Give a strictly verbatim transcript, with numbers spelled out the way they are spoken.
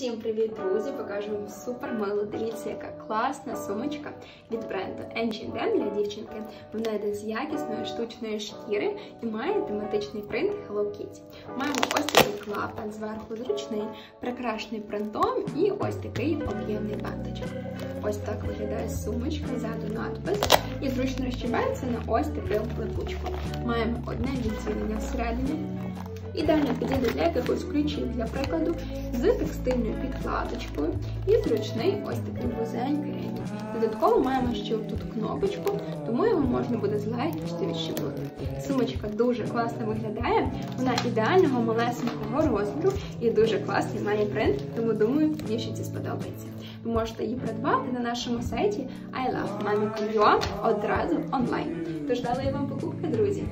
Всім привіт, друзі! Покажу вам супермилу дивіться, яка класна сумочка від бренду Ен Джі Ен для дівчинки. Вона йде з якісної штучної шкіри і має тематичний принт Hello Kitty. Маємо ось такий клапан зверху зручний, прикрашений принтом і ось такий об'ємний бантичок. Ось так виглядає сумочка, ззаду надпис і зручно щебеться на ось таку клепочку. Маємо одне відділення всередині. Ідеально підійде для якихось ключів, для прикладу, з текстильною підкладочкою і зручний ось такий вузенький ремінь. Додатково маємо ще тут кнопочку, тому його можна буде злегка відщебнути. Сумочка дуже класно виглядає, вона ідеального малесенького розміру і дуже класний має принт, тому думаю, дівчинці сподобається. Ви можете її придбати на нашому сайті ай лав момі крапка ю а одразу онлайн. Тож дала я вам покупки, друзі!